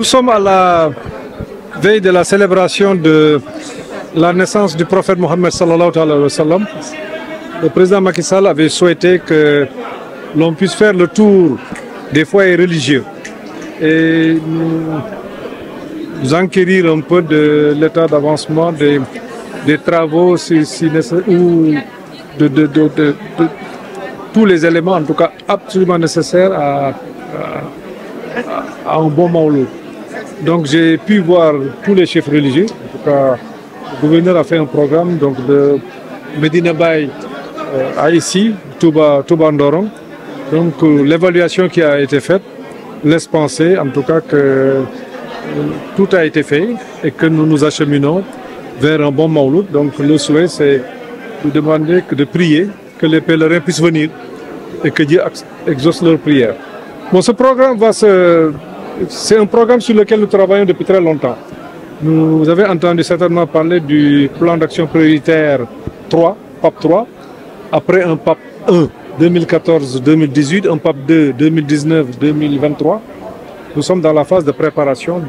Nous sommes à la veille de la célébration de la naissance du prophète Mohammed sallallahu alayhi wa sallam. Le président Macky Sall avait souhaité que l'on puisse faire le tour des foyers religieux et nous enquérir un peu de l'état d'avancement des travaux, ou de tous les éléments, en tout cas absolument nécessaires à un bon moment ou l'autre. Donc j'ai pu voir tous les chefs religieux. En tout cas, le gouverneur a fait un programme donc, de Medina Baye à ici, Touba Ndorong. Donc l'évaluation qui a été faite laisse penser en tout cas que tout a été fait et que nous nous acheminons vers un bon Mawlud. Donc le souhait c'est de demander, de prier, que les pèlerins puissent venir et que Dieu exauce leurs prières. Bon, ce programme va se... C'est un programme sur lequel nous travaillons depuis très longtemps. Vous avez entendu certainement parler du plan d'action prioritaire 3, PAP 3, après un PAP 1 2014-2018, un PAP 2 2019-2023. Nous sommes dans la phase de préparation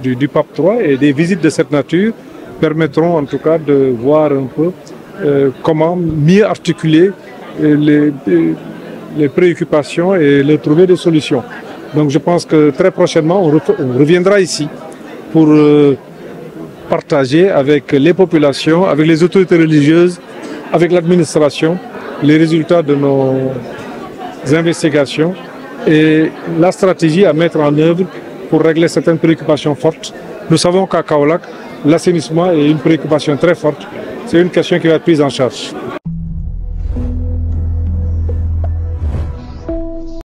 du PAP 3 et des visites de cette nature permettront en tout cas de voir un peu comment mieux articuler les préoccupations et les trouver des solutions. Donc je pense que très prochainement, on reviendra ici pour partager avec les populations, avec les autorités religieuses, avec l'administration, les résultats de nos investigations et la stratégie à mettre en œuvre pour régler certaines préoccupations fortes. Nous savons qu'à Kaolack, l'assainissement est une préoccupation très forte. C'est une question qui va être prise en charge.